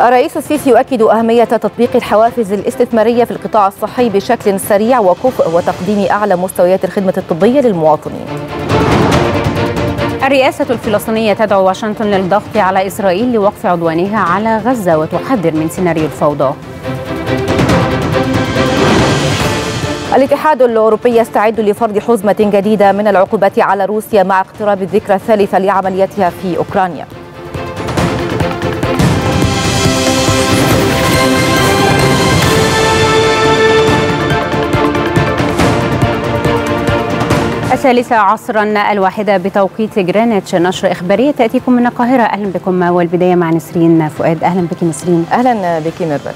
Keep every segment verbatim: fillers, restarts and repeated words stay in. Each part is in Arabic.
الرئيس السيسي يؤكد أهمية تطبيق الحوافز الاستثمارية في القطاع الصحي بشكل سريع وكفء وتقديم أعلى مستويات الخدمة الطبية للمواطنين. الرئاسة الفلسطينية تدعو واشنطن للضغط على إسرائيل لوقف عدوانها على غزة وتحذر من سيناريو الفوضى. الاتحاد الأوروبي يستعد لفرض حزمة جديدة من العقوبات على روسيا مع اقتراب الذكرى الثالثة لعملياتها في أوكرانيا. الثالثة عصرا الواحدة بتوقيت جرينتش، نشرة إخبارية تأتيكم من القاهرة. أهلا بكم، والبداية مع نسرين فؤاد. أهلا بك نسرين. أهلا بك ميرفت.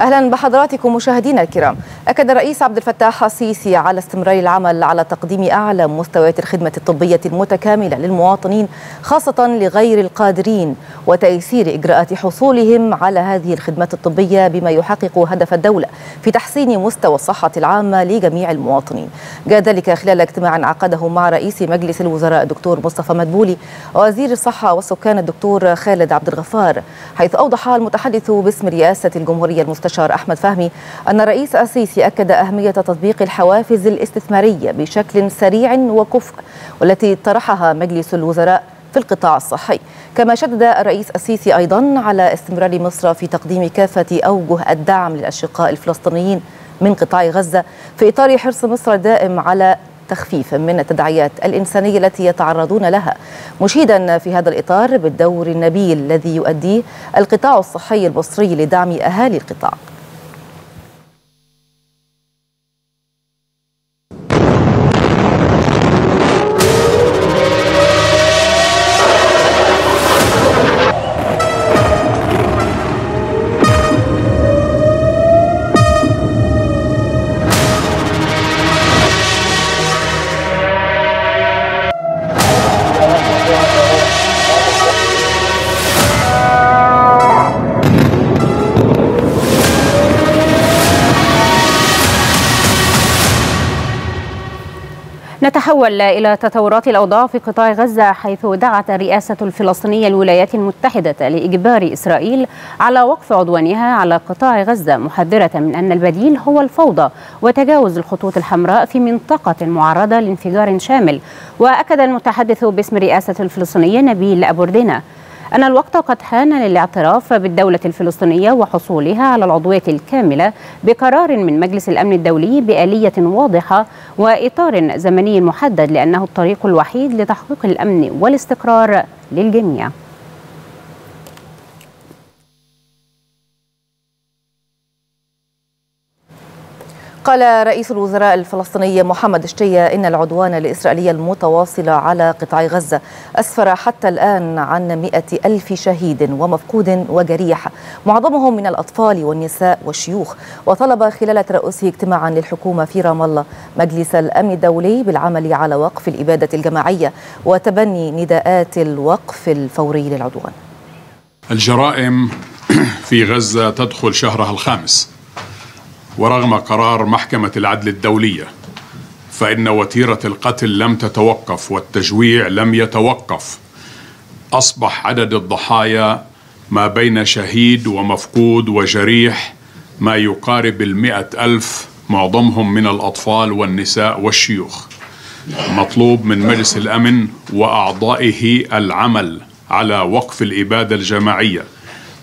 أهلا بحضراتكم مشاهدينا الكرام. أكد الرئيس عبد الفتاح السيسي على استمرار العمل على تقديم أعلى مستويات الخدمة الطبية المتكاملة للمواطنين، خاصة لغير القادرين، وتيسير إجراءات حصولهم على هذه الخدمات الطبية بما يحقق هدف الدولة في تحسين مستوى الصحة العامة لجميع المواطنين. جاء ذلك خلال اجتماع عقده مع رئيس مجلس الوزراء الدكتور مصطفى مدبولي ووزير الصحة والسكان الدكتور خالد عبد الغفار، حيث أوضح المتحدث باسم رئاسة الجمهورية المستشار أحمد فهمي أن الرئيس السيسي أكد أهمية تطبيق الحوافز الاستثمارية بشكل سريع وكفء، والتي طرحها مجلس الوزراء في القطاع الصحي. كما شدد الرئيس السيسي أيضا على استمرار مصر في تقديم كافة أوجه الدعم للأشقاء الفلسطينيين من قطاع غزة في إطار حرص مصر الدائم على تخفيف من التداعيات الإنسانية التي يتعرضون لها، مشيدا في هذا الإطار بالدور النبيل الذي يؤديه القطاع الصحي المصري لدعم أهالي القطاع. نتحول إلى تطورات الأوضاع في قطاع غزة، حيث دعت الرئاسة الفلسطينية الولايات المتحدة لإجبار إسرائيل على وقف عدوانها على قطاع غزة، محذرة من أن البديل هو الفوضى وتجاوز الخطوط الحمراء في منطقة معرضة لانفجار شامل. وأكد المتحدث باسم الرئاسة الفلسطينية نبيل أبوردينا أن الوقت قد حان للاعتراف بالدولة الفلسطينية وحصولها على العضوية الكاملة بقرار من مجلس الأمن الدولي بآلية واضحة وإطار زمني محدد، لأنه الطريق الوحيد لتحقيق الأمن والاستقرار للجميع. قال رئيس الوزراء الفلسطيني محمد اشتية إن العدوان الإسرائيلي المتواصل على قطاع غزة أسفر حتى الآن عن مئة ألف شهيد ومفقود وجريح، معظمهم من الأطفال والنساء والشيوخ، وطلب خلال ترأسه اجتماعا للحكومة في رام الله مجلس الأمن الدولي بالعمل على وقف الإبادة الجماعية وتبني نداءات الوقف الفوري للعدوان. الجرائم في غزة تدخل شهرها الخامس، ورغم قرار محكمة العدل الدولية فإن وتيرة القتل لم تتوقف والتجويع لم يتوقف. أصبح عدد الضحايا ما بين شهيد ومفقود وجريح ما يقارب المئة ألف، معظمهم من الأطفال والنساء والشيوخ. مطلوب من مجلس الأمن وأعضائه العمل على وقف الإبادة الجماعية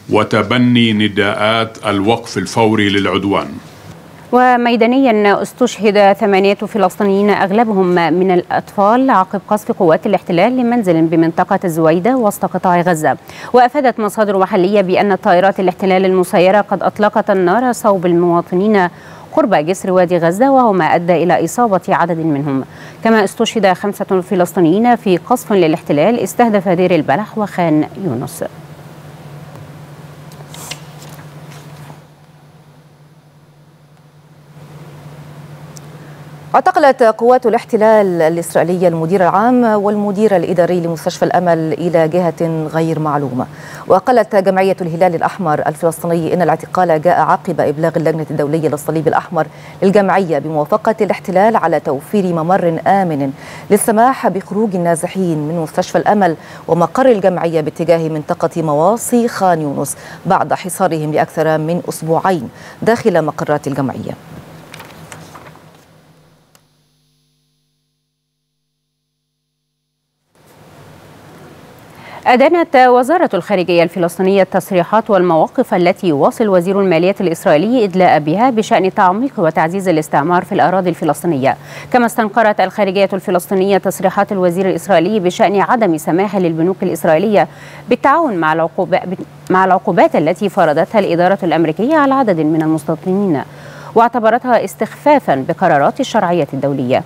وتبني نداءات الوقف الفوري للعدوان. وميدانيا استشهد ثمانية فلسطينيين أغلبهم من الأطفال عقب قصف قوات الاحتلال لمنزل بمنطقة الزويدة وسط قطاع غزة. وأفادت مصادر محلية بأن طائرات الاحتلال المسيرة قد أطلقت النار صوب المواطنين قرب جسر وادي غزة، وهو ما أدى إلى إصابة عدد منهم. كما استشهد خمسة فلسطينيين في قصف للاحتلال استهدف دير البلح وخان يونس. اعتقلت قوات الاحتلال الإسرائيلية المدير العام والمدير الإداري لمستشفى الأمل إلى جهة غير معلومة. وقالت جمعية الهلال الأحمر الفلسطيني إن الاعتقال جاء عقب إبلاغ اللجنة الدولية للصليب الأحمر للجمعية بموافقة الاحتلال على توفير ممر آمن للسماح بخروج النازحين من مستشفى الأمل ومقر الجمعية باتجاه منطقة مواصي خان يونس بعد حصارهم لأكثر من أسبوعين داخل مقرات الجمعية. أدانت وزارة الخارجية الفلسطينية التصريحات والمواقف التي يواصل وزير المالية الإسرائيلي إدلاء بها بشأن تعميق وتعزيز الاستعمار في الأراضي الفلسطينية. كما استنكرت الخارجية الفلسطينية تصريحات الوزير الإسرائيلي بشأن عدم سماحها للبنوك الإسرائيلية بالتعاون مع العقوبات مع العقوبات التي فرضتها الإدارة الأمريكية على عدد من المستوطنين، واعتبرتها استخفافا بقرارات الشرعية الدولية.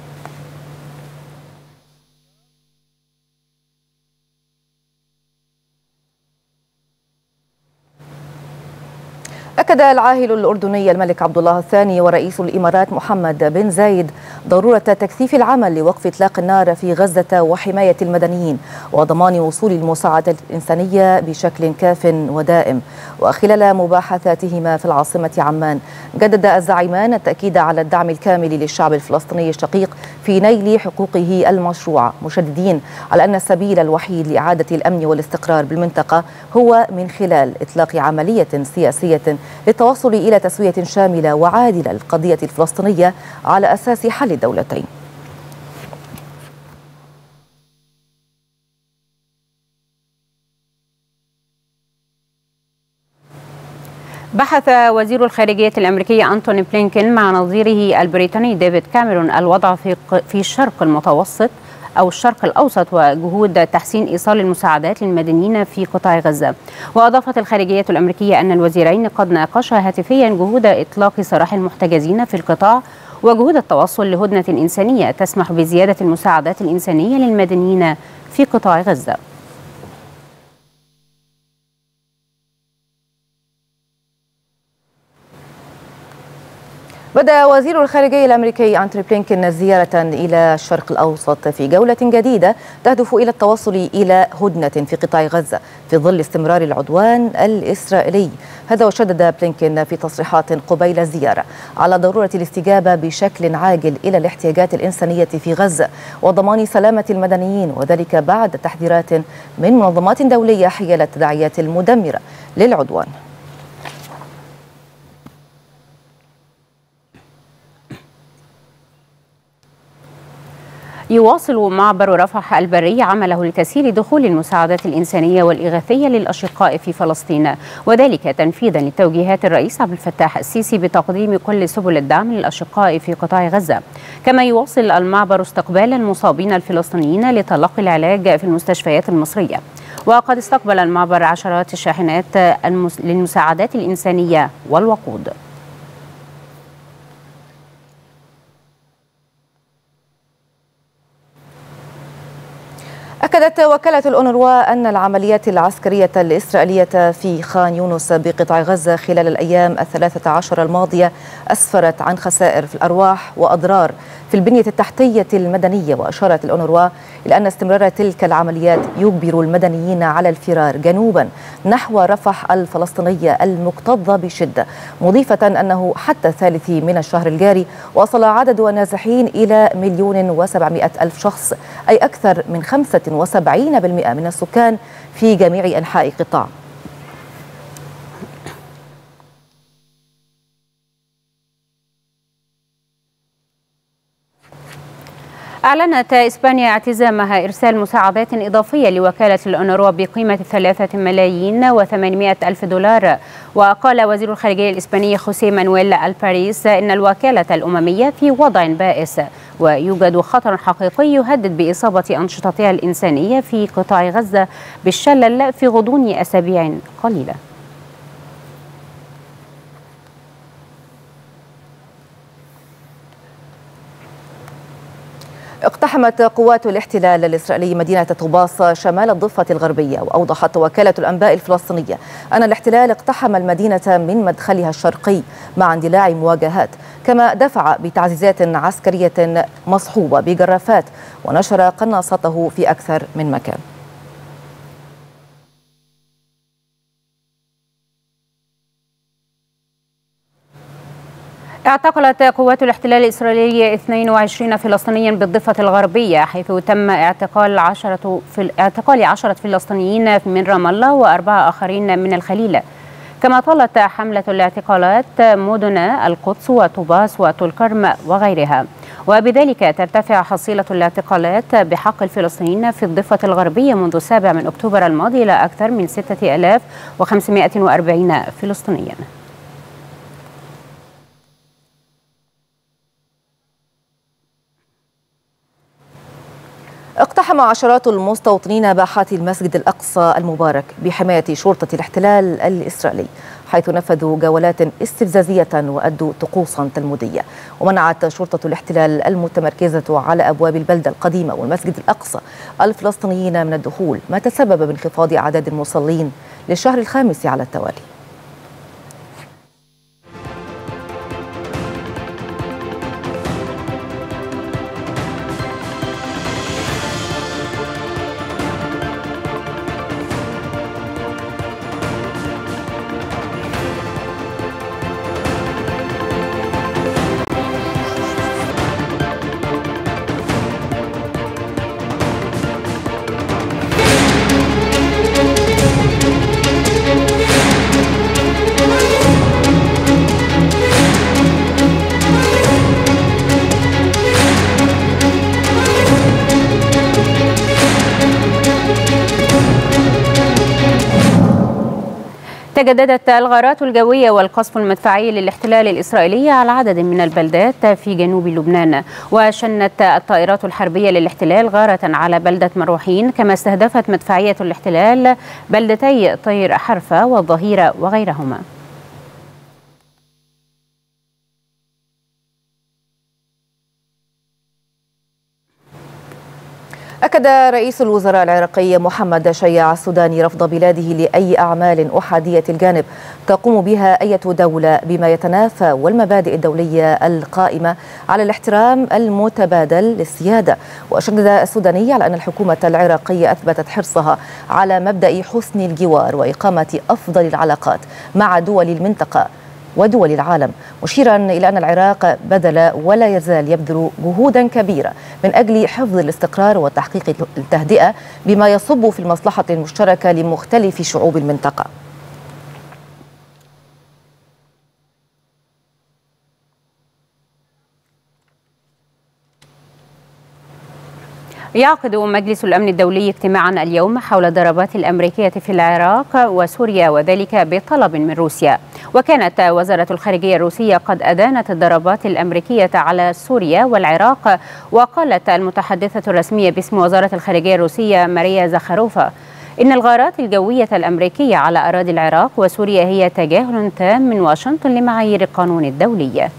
أكد العاهل الأردني الملك عبد الله الثاني ورئيس الإمارات محمد بن زايد ضرورة تكثيف العمل لوقف إطلاق النار في غزة وحماية المدنيين وضمان وصول المساعدة الإنسانية بشكل كاف ودائم. وخلال مباحثاتهما في العاصمة عمان جدد الزعيمان التأكيد على الدعم الكامل للشعب الفلسطيني الشقيق في نيل حقوقه المشروعة، مشددين على أن السبيل الوحيد لإعادة الأمن والاستقرار بالمنطقة هو من خلال إطلاق عملية سياسية للتوصل إلى تسوية شاملة وعادلة للقضية الفلسطينية على أساس حل الدولتين. بحث وزير الخارجية الأمريكي أنتوني بلينكن مع نظيره البريطاني ديفيد كاميرون الوضع في في الشرق المتوسط أو الشرق الأوسط وجهود تحسين إيصال المساعدات للمدنيين في قطاع غزة. وأضافت الخارجية الأمريكية أن الوزيرين قد ناقشا هاتفيا جهود إطلاق سراح المحتجزين في القطاع وجهود التوصل لهدنة إنسانية تسمح بزيادة المساعدات الإنسانية للمدنيين في قطاع غزة. بدأ وزير الخارجية الأمريكي أنتوني بلينكن زيارة إلى الشرق الأوسط في جولة جديدة تهدف إلى التوصل إلى هدنة في قطاع غزة في ظل استمرار العدوان الإسرائيلي. هذا وشدد بلينكن في تصريحات قبيل الزيارة على ضرورة الاستجابة بشكل عاجل إلى الاحتياجات الإنسانية في غزة وضمان سلامة المدنيين، وذلك بعد تحذيرات من منظمات دولية حيال التداعيات المدمرة للعدوان. يواصل معبر رفح البري عمله لتسهيل دخول المساعدات الإنسانية والإغاثية للأشقاء في فلسطين، وذلك تنفيذا لتوجيهات الرئيس عبد الفتاح السيسي بتقديم كل سبل الدعم للأشقاء في قطاع غزة. كما يواصل المعبر استقبال المصابين الفلسطينيين لتلقي العلاج في المستشفيات المصرية. وقد استقبل المعبر عشرات الشاحنات للمساعدات الإنسانية والوقود. أكدت وكالة الأونروا أن العمليات العسكرية الإسرائيلية في خان يونس بقطاع غزة خلال الأيام الثلاثة عشر الماضية أسفرت عن خسائر في الأرواح وأضرار في البنية التحتية المدنية. وأشارت الأونروا إلى أن استمرار تلك العمليات يجبر المدنيين على الفرار جنوبا نحو رفح الفلسطينية المكتظة بشدة، مضيفة أنه حتى الثالث من الشهر الجاري وصل عدد النازحين إلى مليون وسبعمائة ألف شخص، أي أكثر من خمسة وسبعين بالمئة من السكان في جميع أنحاء القطاع. أعلنت إسبانيا اعتزامها إرسال مساعدات إضافية لوكالة الأونروا بقيمة ثلاثة ملايين وثمانمائة ألف دولار. وقال وزير الخارجية الإسباني خوسيه مانويل الباريس إن الوكالة الأممية في وضع بائس ويوجد خطر حقيقي يهدد بإصابة أنشطتها الإنسانية في قطاع غزة بالشلل في غضون أسابيع قليلة. اقتحمت قوات الاحتلال الإسرائيلي مدينة طوباس شمال الضفة الغربية. وأوضحت وكالة الأنباء الفلسطينية أن الاحتلال اقتحم المدينة من مدخلها الشرقي مع اندلاع مواجهات كما دفع بتعزيزات عسكرية مصحوبة بجرافات ونشر قناصته في أكثر من مكان. اعتقلت قوات الاحتلال الإسرائيلي اثنين وعشرين فلسطينيا بالضفة الغربية، حيث تم اعتقال عشرة اعتقال عشرة فلسطينيين من رام الله وأربعة آخرين من الخليل. كما طالت حملة الاعتقالات مدن القدس وطوباس وطولكرم وغيرها، وبذلك ترتفع حصيلة الاعتقالات بحق الفلسطينيين في الضفة الغربية منذ السابع من أكتوبر الماضي إلى أكثر من ستة آلاف وخمسمائة وأربعين فلسطينيا. اقتحم عشرات المستوطنين باحات المسجد الأقصى المبارك بحماية شرطة الاحتلال الإسرائيلي، حيث نفذوا جولات استفزازية وأدوا طقوسا تلمودية. ومنعت شرطة الاحتلال المتمركزة على أبواب البلدة القديمة والمسجد الأقصى الفلسطينيين من الدخول، ما تسبب بانخفاض أعداد المصلين للشهر الخامس على التوالي. تجددت الغارات الجوية والقصف المدفعي للاحتلال الإسرائيلي على عدد من البلدات في جنوب لبنان، وشنت الطائرات الحربية للاحتلال غارة على بلدة مروحين، كما استهدفت مدفعية الاحتلال بلدتي طير حرفة والظهيرة وغيرهما. أكد رئيس الوزراء العراقي محمد اشتية السوداني رفض بلاده لأي أعمال أحادية الجانب تقوم بها أي دولة بما يتنافى والمبادئ الدولية القائمة على الاحترام المتبادل للسيادة. وشدد السوداني على أن الحكومة العراقية أثبتت حرصها على مبدأ حسن الجوار وإقامة أفضل العلاقات مع دول المنطقة ودول العالم، مشيرا إلى أن العراق بذل ولا يزال يبذل جهودا كبيرة من أجل حفظ الاستقرار وتحقيق التهدئة بما يصب في المصلحة المشتركة لمختلف شعوب المنطقة. يعقد مجلس الأمن الدولي اجتماعا اليوم حول الضربات الأمريكية في العراق وسوريا، وذلك بطلب من روسيا. وكانت وزارة الخارجية الروسية قد أدانت الضربات الأمريكية على سوريا والعراق، وقالت المتحدثة الرسمية باسم وزارة الخارجية الروسية ماريا زخاروفا إن الغارات الجوية الأمريكية على أراضي العراق وسوريا هي تجاهل تام من واشنطن لمعايير القانون الدولي.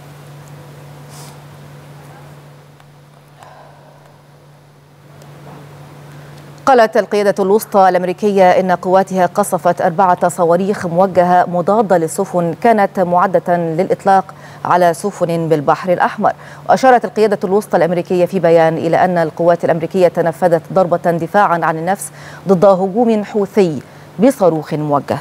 قالت القيادة الوسطى الأمريكية إن قواتها قصفت أربعة صواريخ موجهة مضادة للسفن كانت معدة للإطلاق على سفن بالبحر الأحمر. وأشارت القيادة الوسطى الأمريكية في بيان إلى أن القوات الأمريكية نفذت ضربة دفاعا عن النفس ضد هجوم حوثي بصاروخ موجه.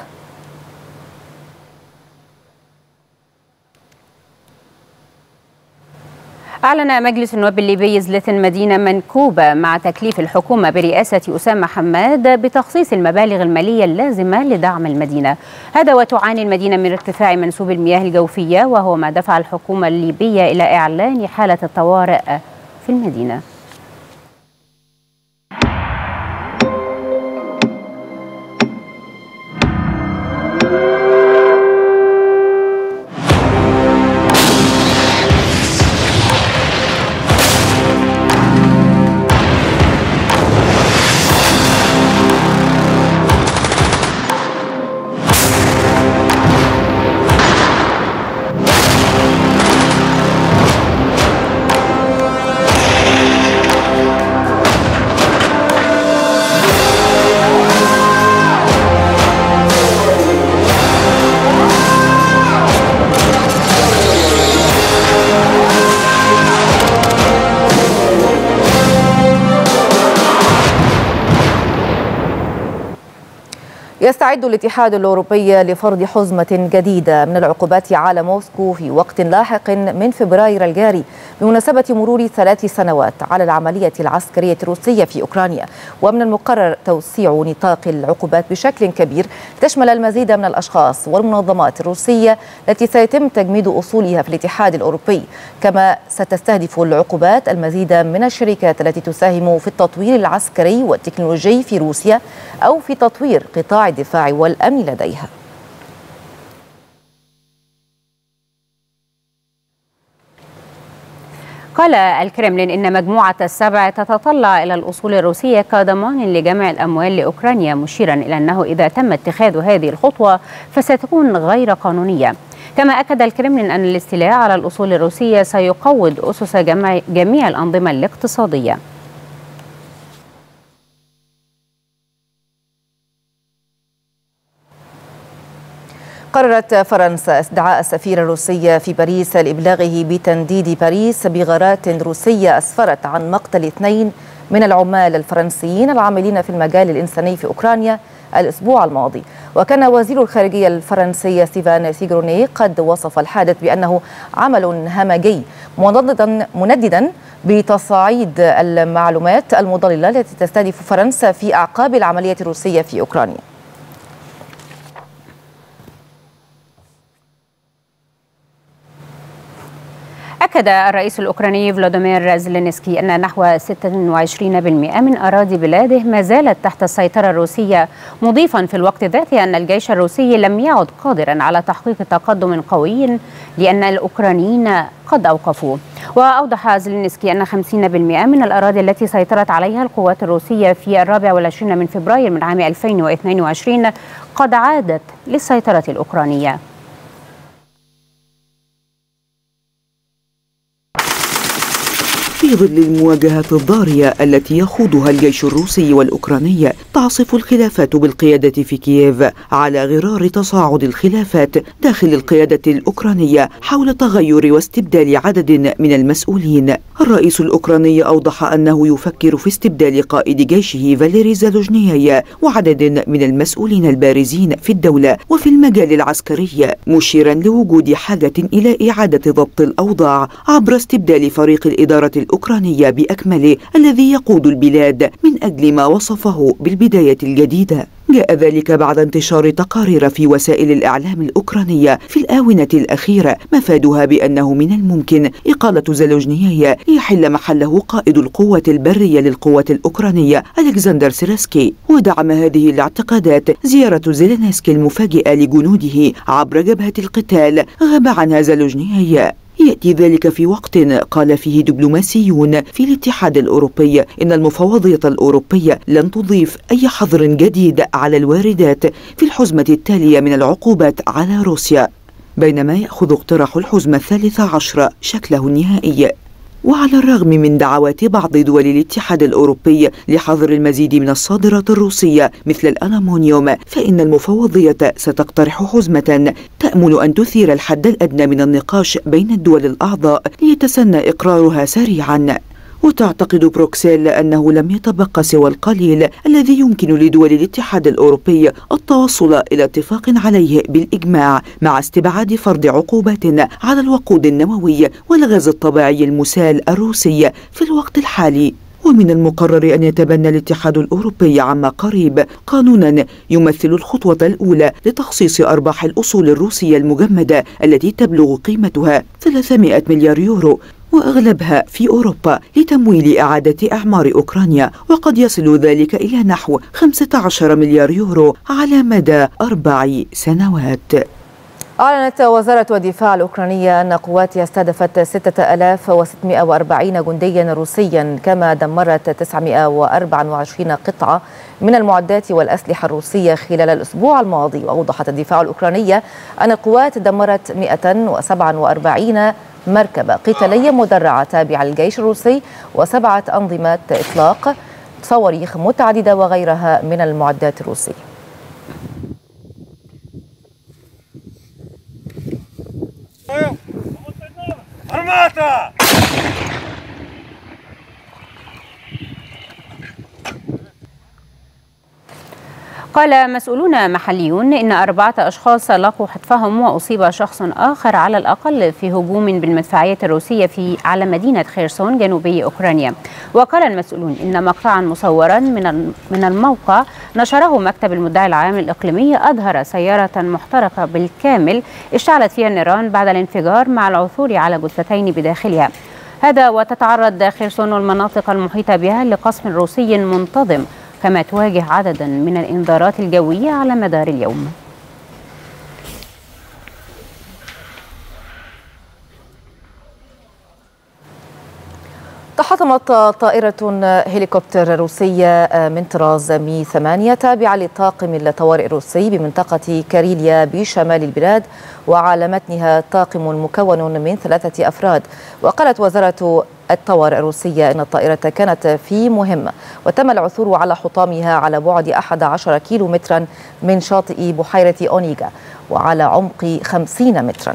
أعلن مجلس النواب الليبي إزالة مدينة منكوبة مع تكليف الحكومة برئاسة أسامة حماد بتخصيص المبالغ المالية اللازمة لدعم المدينة. هذا وتعاني المدينة من ارتفاع منسوب المياه الجوفية، وهو ما دفع الحكومة الليبية إلى إعلان حالة الطوارئ في المدينة. يستعد الاتحاد الأوروبي لفرض حزمة جديدة من العقوبات على موسكو في وقت لاحق من فبراير الجاري بمناسبة مرور ثلاث سنوات على العملية العسكرية الروسية في أوكرانيا. ومن المقرر توسيع نطاق العقوبات بشكل كبير لتشمل المزيد من الأشخاص والمنظمات الروسية التي سيتم تجميد أصولها في الاتحاد الأوروبي، كما ستستهدف العقوبات المزيد من الشركات التي تساهم في التطوير العسكري والتكنولوجي في روسيا أو في تطوير قطاع الدفاع والأمن لديها. قال الكرملين إن مجموعة السبع تتطلع إلى الأصول الروسية كضمان لجمع الأموال لأوكرانيا، مشيرا إلى أنه إذا تم اتخاذ هذه الخطوة فستكون غير قانونية. كما أكد الكرملين أن الاستيلاء على الأصول الروسية سيقوض أسس جمع جميع الأنظمة الاقتصادية. قررت فرنسا استدعاء السفير الروسي في باريس لإبلاغه بتنديد باريس بغارات روسية أسفرت عن مقتل اثنين من العمال الفرنسيين العاملين في المجال الإنساني في أوكرانيا الأسبوع الماضي. وكان وزير الخارجية الفرنسية ستيفان سيجروني قد وصف الحادث بأنه عمل همجي، منددا بتصاعيد المعلومات المضللة التي تستهدف فرنسا في أعقاب العملية الروسية في أوكرانيا. أكد الرئيس الأوكراني فلاديمير زيلينسكي أن نحو ستة وعشرين بالمئة من أراضي بلاده ما زالت تحت السيطرة الروسية، مضيفا في الوقت ذاته أن الجيش الروسي لم يعد قادرا على تحقيق تقدم قوي لأن الأوكرانيين قد أوقفوه. وأوضح زيلينسكي أن خمسين بالمئة من الأراضي التي سيطرت عليها القوات الروسية في الرابع والعشرين من فبراير من عام ألفين واثنين وعشرين قد عادت للسيطرة الأوكرانية. في ظل المواجهات الضارية التي يخوضها الجيش الروسي والأوكراني، تعصف الخلافات بالقيادة في كييف على غرار تصاعد الخلافات داخل القيادة الأوكرانية حول تغير واستبدال عدد من المسؤولين. الرئيس الأوكراني أوضح أنه يفكر في استبدال قائد جيشه فاليري زالوجني وعدد من المسؤولين البارزين في الدولة وفي المجال العسكري، مشيرا لوجود حاجة إلى إعادة ضبط الأوضاع عبر استبدال فريق الإدارة الأوكرانية بأكمله الذي يقود البلاد من أجل ما وصفه بالبداية الجديدة. جاء ذلك بعد انتشار تقارير في وسائل الإعلام الأوكرانية في الآونة الأخيرة مفادها بأنه من الممكن إقالة زالوجني ليحل محله قائد القوة البرية للقوات الأوكرانية أليكزندر سيراسكي. ودعم هذه الاعتقادات زيارة زيلينسكي المفاجئة لجنوده عبر جبهة القتال غاب عنها زالوجني. يأتي ذلك في وقت قال فيه دبلوماسيون في الاتحاد الأوروبي إن المفوضية الأوروبية لن تضيف أي حظر جديد على الواردات في الحزمة التالية من العقوبات على روسيا، بينما يأخذ اقتراح الحزمة الثالثة عشرة شكله النهائي. وعلى الرغم من دعوات بعض دول الاتحاد الأوروبي لحظر المزيد من الصادرات الروسية مثل الألمنيوم، فإن المفوضية ستقترح حزمة تأمل أن تثير الحد الأدنى من النقاش بين الدول الأعضاء ليتسنى إقرارها سريعاً. وتعتقد بروكسل أنه لم يتبقى سوى القليل الذي يمكن لدول الاتحاد الأوروبي التوصل إلى اتفاق عليه بالإجماع، مع استبعاد فرض عقوبات على الوقود النووي والغاز الطبيعي المسال الروسي في الوقت الحالي. ومن المقرر أن يتبنى الاتحاد الأوروبي عما قريب قانونا يمثل الخطوة الأولى لتخصيص أرباح الأصول الروسية المجمدة التي تبلغ قيمتها ثلاثمائة مليار يورو وأغلبها في أوروبا لتمويل إعادة إعمار أوكرانيا، وقد يصل ذلك إلى نحو خمسة عشر مليار يورو على مدى أربع سنوات. أعلنت وزارة الدفاع الأوكرانية أن قواتها استهدفت ستة آلاف وستمائة وأربعين جنديا روسيا، كما دمرت تسعمائة وأربعة وعشرين قطعة من المعدات والأسلحة الروسية خلال الأسبوع الماضي. وأوضحت الدفاع الأوكرانية أن القوات دمرت مائة وسبعة وأربعين مركبة قتالية مدرعة تابعة للجيش الروسي وسبعة أنظمة إطلاق صواريخ متعددة وغيرها من المعدات الروسية. قال مسؤولون محليون إن أربعة أشخاص لقوا حتفهم وأصيب شخص آخر على الأقل في هجوم بالمدفعية الروسية في على مدينة خيرسون جنوبي أوكرانيا. وقال المسؤولون إن مقطعا مصورا من من الموقع نشره مكتب المدعي العام الإقليمي أظهر سيارة محترقة بالكامل اشتعلت فيها النيران بعد الانفجار مع العثور على جثتين بداخلها. هذا وتتعرض خيرسون والمناطق المحيطة بها لقصف روسي منتظم، كما تواجه عددا من الإنذارات الجوية على مدار اليوم. تحطمت طائرة هليكوبتر روسية من طراز مي ثمانية تابعة لطاقم الطوارئ الروسي بمنطقة كاريليا بشمال البلاد، وعلى متنها طاقم مكون من ثلاثة أفراد. وقالت وزارة الطوارئ الروسية أن الطائرة كانت في مهمة وتم العثور على حطامها على بعد أحد عشر كيلو مترا من شاطئ بحيرة أونيغا وعلى عمق خمسين مترا.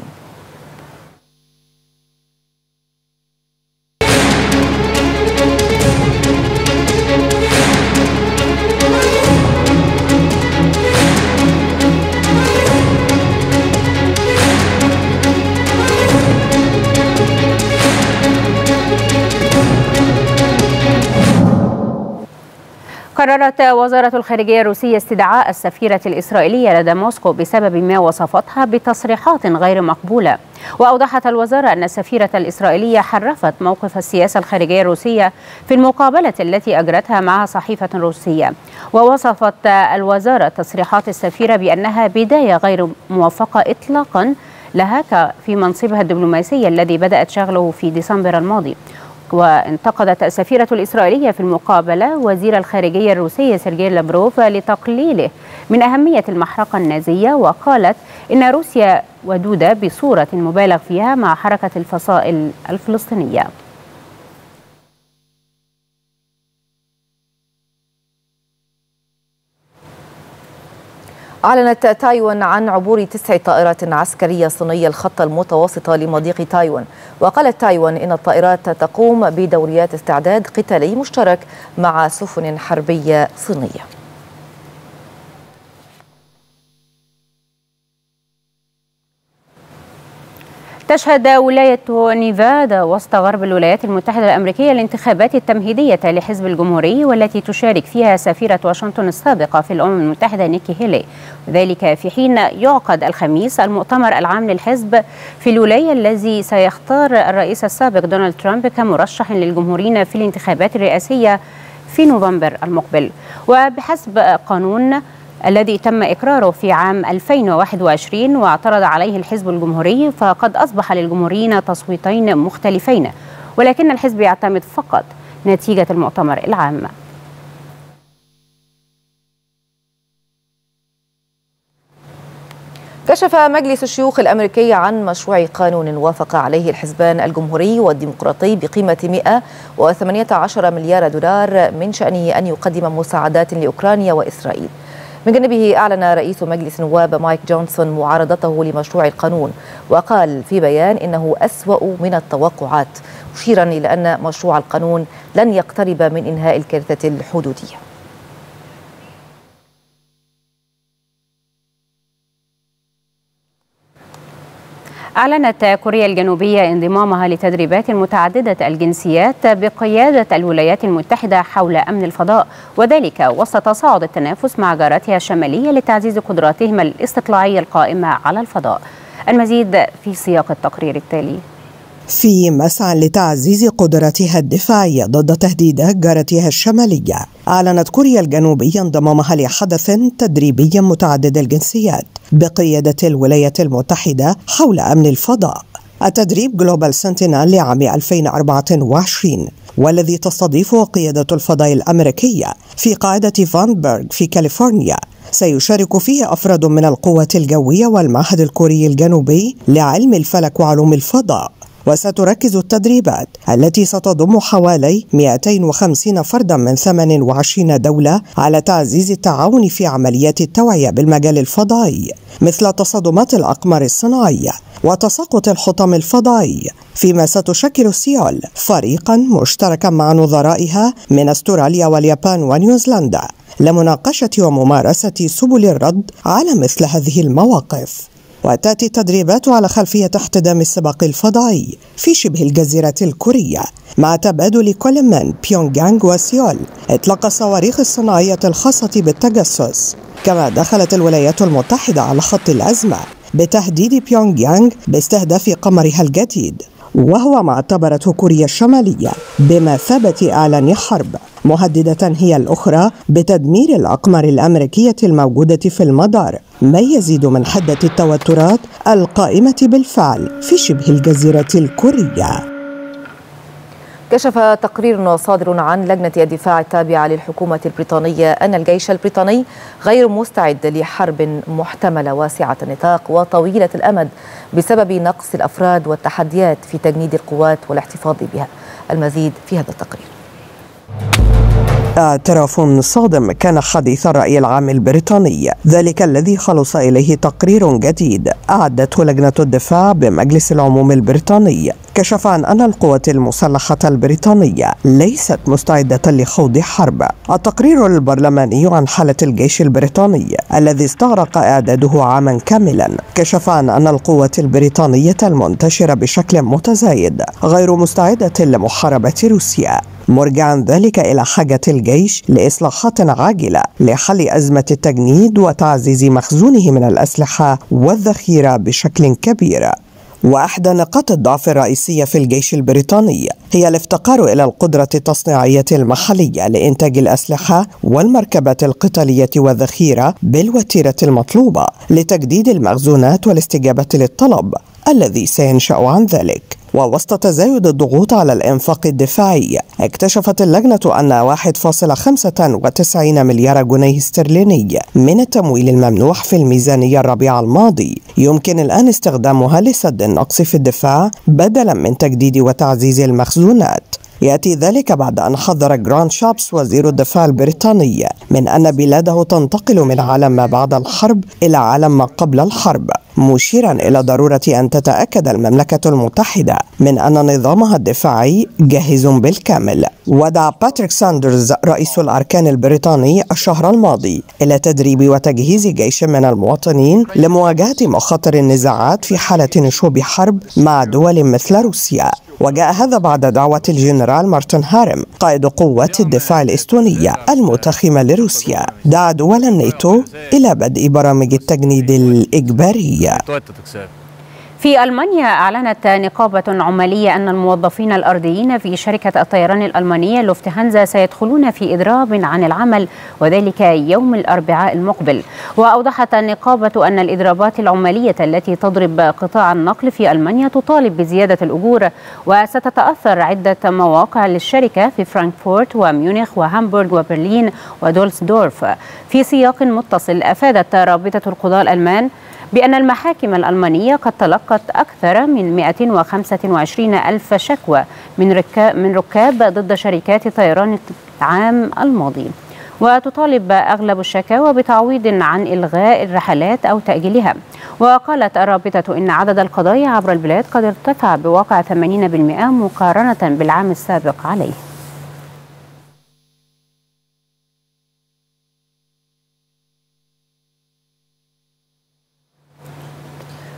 قررت وزارة الخارجية الروسية استدعاء السفيرة الإسرائيلية لدى موسكو بسبب ما وصفتها بتصريحات غير مقبولة. وأوضحت الوزارة أن السفيرة الإسرائيلية حرفت موقف السياسة الخارجية الروسية في المقابلة التي أجرتها مع صحيفة روسية. ووصفت الوزارة تصريحات السفيرة بأنها بداية غير موفقة إطلاقا لها في منصبها الدبلوماسي الذي بدأت شغله في ديسمبر الماضي. وانتقدت السفيرة الإسرائيلية في المقابلة وزير الخارجية الروسي سيرجي لافروف لتقليله من أهمية المحرقة النازية، وقالت إن روسيا ودودة بصورة مبالغ فيها مع حركة الفصائل الفلسطينية. أعلنت تايوان عن عبور تسع طائرات عسكرية صينية الخط المتوسط لمضيق تايوان. وقالت تايوان إن الطائرات تقوم بدوريات استعداد قتالي مشترك مع سفن حربية صينية. تشهد ولاية نيفادا وسط غرب الولايات المتحدة الأمريكية الانتخابات التمهيدية لحزب الجمهوري، والتي تشارك فيها سفيرة واشنطن السابقة في الأمم المتحدة نيكي هيلي، وذلك في حين يعقد الخميس المؤتمر العام للحزب في الولاية الذي سيختار الرئيس السابق دونالد ترامب كمرشح للجمهوريين في الانتخابات الرئاسية في نوفمبر المقبل. وبحسب قانون الذي تم إقراره في عام ألفين وواحد وعشرين واعترض عليه الحزب الجمهوري، فقد أصبح للجمهوريين تصويتين مختلفين، ولكن الحزب يعتمد فقط نتيجة المؤتمر العام. كشف مجلس الشيوخ الأمريكي عن مشروع قانون وافق عليه الحزبان الجمهوري والديمقراطي بقيمة مئة وثمانية عشر مليار دولار من شأنه أن يقدم مساعدات لأوكرانيا وإسرائيل. من جانبه أعلن رئيس مجلس النواب مايك جونسون معارضته لمشروع القانون، وقال في بيان إنه أسوأ من التوقعات، مشيرا إلى أن مشروع القانون لن يقترب من إنهاء الكارثة الحدودية. أعلنت كوريا الجنوبية انضمامها لتدريبات متعددة الجنسيات بقيادة الولايات المتحدة حول أمن الفضاء، وذلك وسط تصاعد التنافس مع جاراتها الشمالية لتعزيز قدراتهم الاستطلاعية القائمة على الفضاء. المزيد في سياق التقرير التالي. في مسعى لتعزيز قدراتها الدفاعية ضد تهديدات جارتها الشمالية، أعلنت كوريا الجنوبية انضمامها لحدث تدريبي متعدد الجنسيات بقيادة الولايات المتحدة حول أمن الفضاء، التدريب جلوبال سنتينال لعام ألفين وأربعة وعشرين، والذي تستضيف قيادة الفضاء الأمريكية في قاعدة فانبرغ في كاليفورنيا. سيشارك فيه أفراد من القوات الجوية والمعهد الكوري الجنوبي لعلم الفلك وعلوم الفضاء. وستركز التدريبات التي ستضم حوالي مئتين وخمسين فردا من ثمان وعشرين دولة على تعزيز التعاون في عمليات التوعية بالمجال الفضائي، مثل تصادمات الأقمار الصناعية وتساقط الحطم الفضائي، فيما ستشكل سيول فريقا مشتركا مع نظرائها من أستراليا واليابان ونيوزيلندا لمناقشة وممارسة سبل الرد على مثل هذه المواقف. وتأتي التدريبات على خلفية احتدام السباق الفضائي في شبه الجزيرة الكورية مع تبادل كل من بيونغيانغ وسيول إطلاق الصواريخ الصناعية الخاصة بالتجسس. كما دخلت الولايات المتحدة على خط الأزمة بتهديد بيونغيانغ باستهداف قمرها الجديد، وهو ما اعتبرته كوريا الشمالية بمثابة إعلان حرب، مهددة هي الأخرى بتدمير الأقمار الأمريكية الموجودة في المدار، ما يزيد من حدة التوترات القائمة بالفعل في شبه الجزيرة الكورية. كشف تقرير صادر عن لجنة الدفاع التابعة للحكومة البريطانية أن الجيش البريطاني غير مستعد لحرب محتملة واسعة النطاق وطويلة الأمد بسبب نقص الأفراد والتحديات في تجنيد القوات والاحتفاظ بها. المزيد في هذا التقرير. اعتراف صادم كان حديث الرأي العام البريطاني، ذلك الذي خلص إليه تقرير جديد أعدته لجنة الدفاع بمجلس العموم البريطاني، كشف عن أن القوات المسلحة البريطانية ليست مستعدة لخوض حرب. التقرير البرلماني عن حالة الجيش البريطاني الذي استغرق إعداده عاما كاملا كشف عن أن القوات البريطانية المنتشرة بشكل متزايد غير مستعدة لمحاربة روسيا، مرجعا ذلك إلى حاجة الجيش لإصلاحات عاجلة لحل أزمة التجنيد وتعزيز مخزونه من الأسلحة والذخيرة بشكل كبير. وأحدى نقاط الضعف الرئيسية في الجيش البريطاني هي الافتقار إلى القدرة التصنيعية المحلية لإنتاج الأسلحة والمركبات القتالية والذخيرة بالوتيرة المطلوبة لتجديد المخزونات والاستجابة للطلب الذي سينشأ عن ذلك. ووسط تزايد الضغوط على الإنفاق الدفاعي، اكتشفت اللجنة أن واحد فاصلة خمسة وتسعين مليار جنيه استرليني من التمويل الممنوح في الميزانية الربيع الماضي يمكن الآن استخدامها لسد النقص في الدفاع بدلا من تجديد وتعزيز المخزونات. يأتي ذلك بعد أن حذر جراند شابس وزير الدفاع البريطاني من أن بلاده تنتقل من عالم ما بعد الحرب إلى عالم ما قبل الحرب، مشيرا إلى ضرورة أن تتأكد المملكة المتحدة من أن نظامها الدفاعي جاهز بالكامل. ودعا باتريك ساندرز رئيس الأركان البريطاني الشهر الماضي إلى تدريب وتجهيز جيش من المواطنين لمواجهة مخاطر النزاعات في حالة نشوب حرب مع دول مثل روسيا، وجاء هذا بعد دعوة الجنرال مارتن هارم قائد قوات الدفاع الإستونية المتخمة لروسيا، دعا دول الناتو إلى بدء برامج التجنيد الإجبارية. في ألمانيا أعلنت نقابة عمالية أن الموظفين الأرضيين في شركة الطيران الألمانية لوفتهانزا سيدخلون في إضراب عن العمل وذلك يوم الأربعاء المقبل. وأوضحت النقابة أن الإضرابات العمالية التي تضرب قطاع النقل في ألمانيا تطالب بزيادة الأجور، وستتأثر عدة مواقع للشركة في فرانكفورت وميونخ وهامبورغ وبرلين ودولسدورف. في سياق متصل، أفادت رابطة القضاء الألمان بأن المحاكم الألمانية قد تلقت أكثر من مئة وخمسة وعشرين ألف شكوى من من ركاب ضد شركات الطيران العام الماضي، وتطالب أغلب الشكاوى بتعويض عن إلغاء الرحلات أو تأجيلها. وقالت الرابطة إن عدد القضايا عبر البلاد قد ارتفع بواقع ثمانين بالمئة مقارنة بالعام السابق عليه.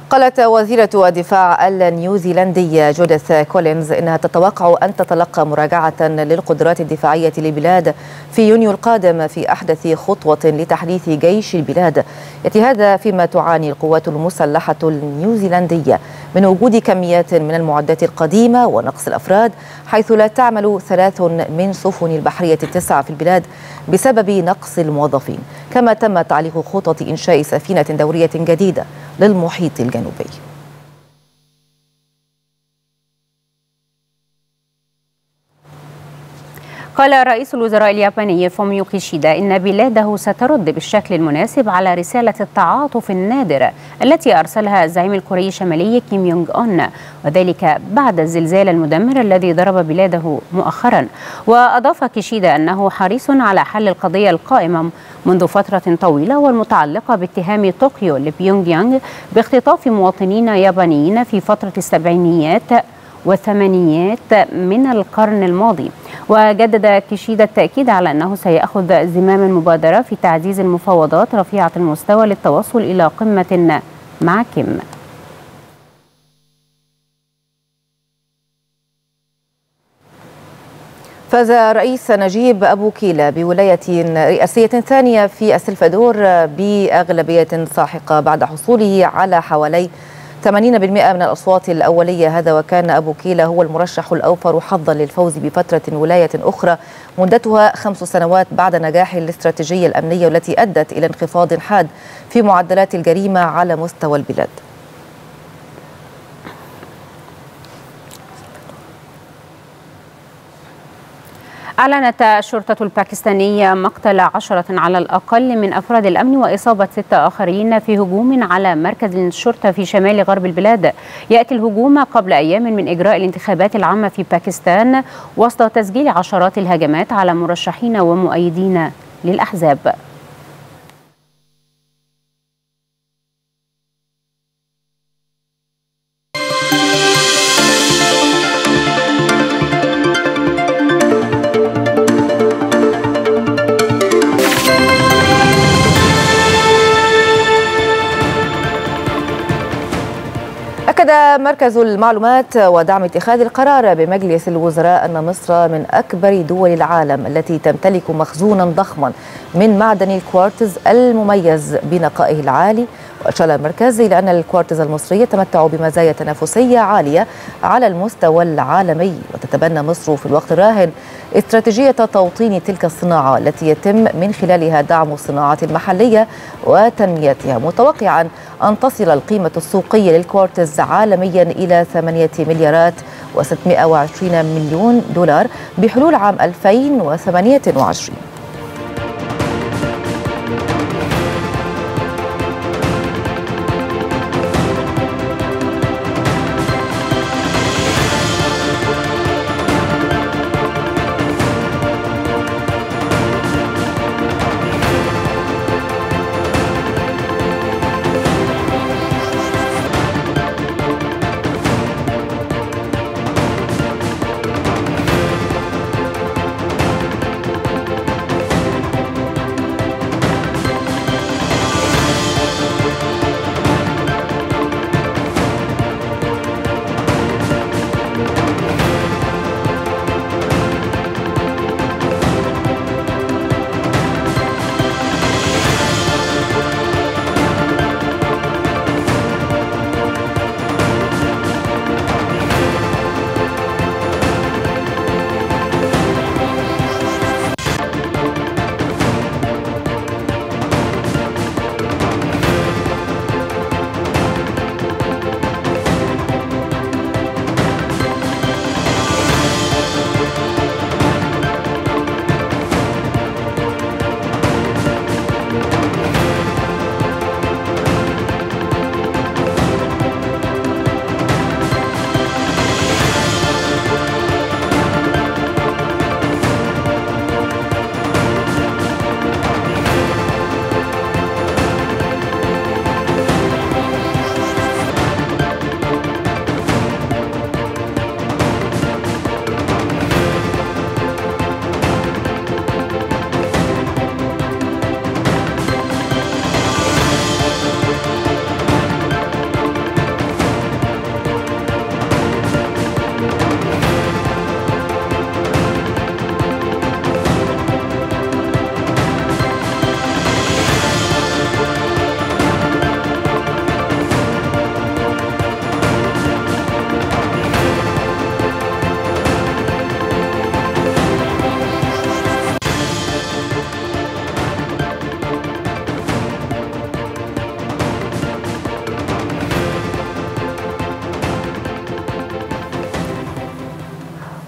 قالت وزيرة الدفاع النيوزيلندية جوديث كولينز إنها تتوقع أن تتلقى مراجعة للقدرات الدفاعية للبلاد في يونيو القادم في أحدث خطوة لتحديث جيش البلاد. يأتي هذا فيما تعاني القوات المسلحة النيوزيلندية من وجود كميات من المعدات القديمة ونقص الأفراد، حيث لا تعمل ثلاث من سفن البحرية التسعة في البلاد بسبب نقص الموظفين. كما تم تعليق خطط إنشاء سفينة دورية جديدة للمحيط الجنوبي. قال رئيس الوزراء الياباني فوميو كيشيدا إن بلاده سترد بالشكل المناسب على رسالة التعاطف النادرة التي أرسلها الزعيم الكوري الشمالي كيم يونج أون، وذلك بعد الزلزال المدمر الذي ضرب بلاده مؤخرا. وأضاف كيشيدا أنه حريص على حل القضية القائمة منذ فترة طويلة والمتعلقة باتهام طوكيو لبيونغ يانغ باختطاف مواطنين يابانيين في فترة السبعينيات والثمانينيات من القرن الماضي، وجدد كيشيدا التأكيد على أنه سيأخذ زمام المبادرة في تعزيز المفاوضات رفيعة المستوى للتوصل إلى قمة مع كيم. فاز رئيس نجيب أبو كيلة بولاية رئاسية ثانية في السلفادور بأغلبية ساحقة بعد حصوله على حوالي ثمانين بالمئة من الأصوات الأولية، هذا وكان أبو كيلة هو المرشح الأوفر حظا للفوز بفترة ولاية أخرى مدتها خمس سنوات بعد نجاح الاستراتيجية الأمنية والتي أدت إلى انخفاض حاد في معدلات الجريمة على مستوى البلاد. أعلنت الشرطة الباكستانية مقتل عشرة على الأقل من أفراد الأمن وإصابة ستة آخرين في هجوم على مركز الشرطة في شمال غرب البلاد. يأتي الهجوم قبل أيام من إجراء الانتخابات العامة في باكستان وسط تسجيل عشرات الهجمات على مرشحين ومؤيدين للأحزاب. أكد مركز المعلومات ودعم اتخاذ القرار بمجلس الوزراء أن مصر من أكبر دول العالم التي تمتلك مخزونا ضخما من معدن الكوارتز المميز بنقائه العالي. وأشار المركز إلى أن الكوارتز المصري يتمتع بمزايا تنافسية عالية على المستوى العالمي، وتتبنى مصر في الوقت الراهن استراتيجية توطين تلك الصناعة التي يتم من خلالها دعم الصناعة المحلية وتنميتها، متوقعا أن تصل القيمة السوقية للكوارتز عالميا إلى ثمانية مليارات وستمئة وعشرين مليون دولار بحلول عام ألفين وثمانية وعشرين.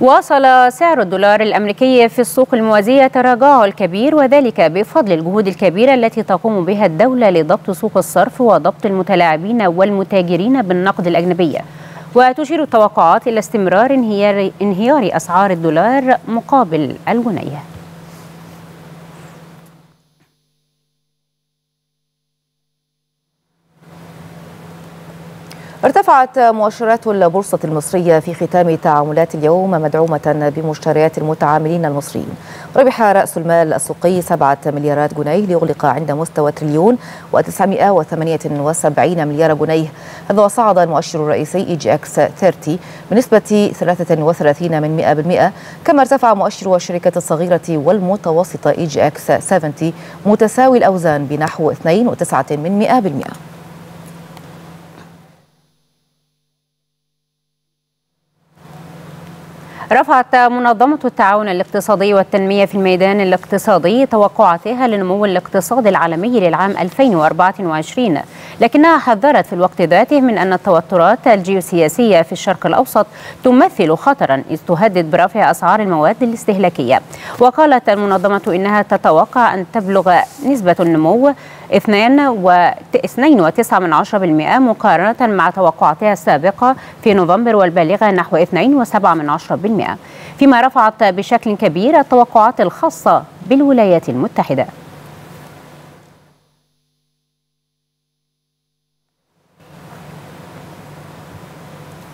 واصل سعر الدولار الأمريكي في السوق الموازية تراجعه الكبير، وذلك بفضل الجهود الكبيرة التي تقوم بها الدولة لضبط سوق الصرف وضبط المتلاعبين والمتاجرين بالنقد الأجنبية. وتشير التوقعات إلى استمرار انهيار, انهيار أسعار الدولار مقابل الجنيه. ارتفعت مؤشرات البورصة المصرية في ختام تعاملات اليوم مدعومة بمشتريات المتعاملين المصريين. ربح رأس المال السوقي سبعة مليارات جنيه ليغلق عند مستوى تريليون وتسعمائة وثمانية وسبعين مليار جنيه. هذا وصعد المؤشر الرئيسي اي جي اكس ثلاثين بنسبة ثلاثة وثلاثين من مئة بالمئة، كما ارتفع مؤشر الشركة الصغيرة والمتوسطة اي جي اكس سبعين متساوي الأوزان بنحو اثنين وتسعة من مئة بالمئة من مئة بالمئة. رفعت منظمة التعاون الاقتصادي والتنمية في الميدان الاقتصادي توقعاتها لنمو الاقتصاد العالمي للعام ألفين وأربعة وعشرين، لكنها حذرت في الوقت ذاته من أن التوترات الجيوسياسية في الشرق الأوسط تمثل خطرا إذ تهدد برفع أسعار المواد الاستهلاكية. وقالت المنظمة إنها تتوقع أن تبلغ نسبة النمو اثنين فاصلة تسعة بالمئة مقارنة مع توقعاتها السابقة في نوفمبر والبالغة نحو اثنين فاصلة سبعة بالمئة، فيما رفعت بشكل كبير التوقعات الخاصة بالولايات المتحدة.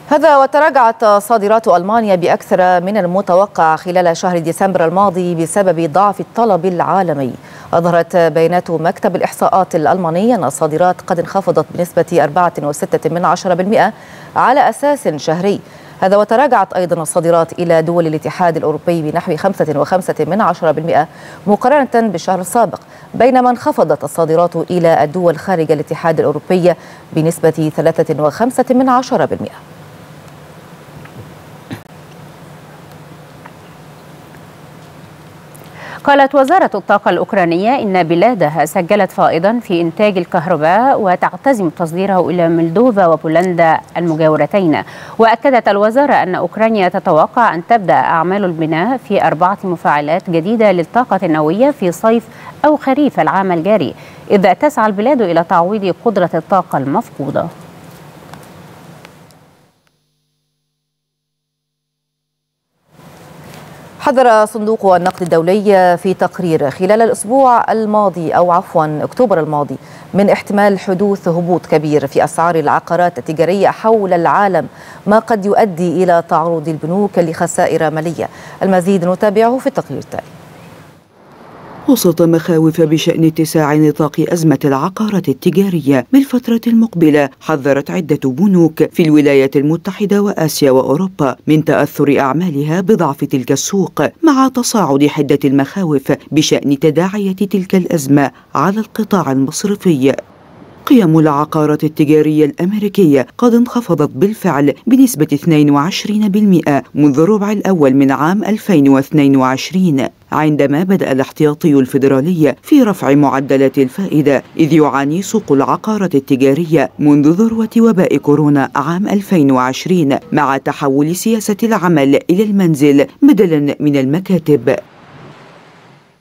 هذا وتراجعت صادرات ألمانيا بأكثر من المتوقع خلال شهر ديسمبر الماضي بسبب ضعف الطلب العالمي. أظهرت بيانات مكتب الإحصاءات الألماني أن الصادرات قد انخفضت بنسبة أربعة فاصلة ستة بالمئة على أساس شهري. هذا وتراجعت أيضا الصادرات إلى دول الاتحاد الأوروبي بنحو خمسة فاصلة خمسة بالمئة مقارنة بالشهر السابق، بينما انخفضت الصادرات إلى الدول خارج الاتحاد الأوروبي بنسبة ثلاثة فاصلة خمسة بالمئة. قالت وزارة الطاقة الأوكرانية إن بلادها سجلت فائضا في إنتاج الكهرباء وتعتزم تصديره إلى مولدوفا وبولندا المجاورتين. وأكدت الوزارة أن أوكرانيا تتوقع أن تبدأ أعمال البناء في أربعة مفاعلات جديدة للطاقة النووية في صيف أو خريف العام الجاري، إذ تسعى البلاد إلى تعويض قدرة الطاقة المفقودة. حذر صندوق النقد الدولي في تقرير خلال الأسبوع الماضي أو عفوا أكتوبر الماضي من احتمال حدوث هبوط كبير في أسعار العقارات التجارية حول العالم، ما قد يؤدي إلى تعرض البنوك لخسائر مالية. المزيد نتابعه في التقرير التالي. وسط مخاوف بشأن اتساع نطاق أزمة العقارات التجارية بالفترة المقبلة، حذرت عدة بنوك في الولايات المتحدة وآسيا وأوروبا من تأثر أعمالها بضعف تلك السوق، مع تصاعد حدة المخاوف بشأن تداعية تلك الأزمة على القطاع المصرفي. قيم العقارات التجارية الأمريكية قد انخفضت بالفعل بنسبة اثنين وعشرين بالمئة منذ الربع الأول من عام ألفين واثنين وعشرين، عندما بدأ الاحتياطي الفيدرالي في رفع معدلات الفائدة، إذ يعاني سوق العقارات التجارية منذ ذروة وباء كورونا عام ألفين وعشرين مع تحول سياسة العمل إلى المنزل بدلاً من المكاتب.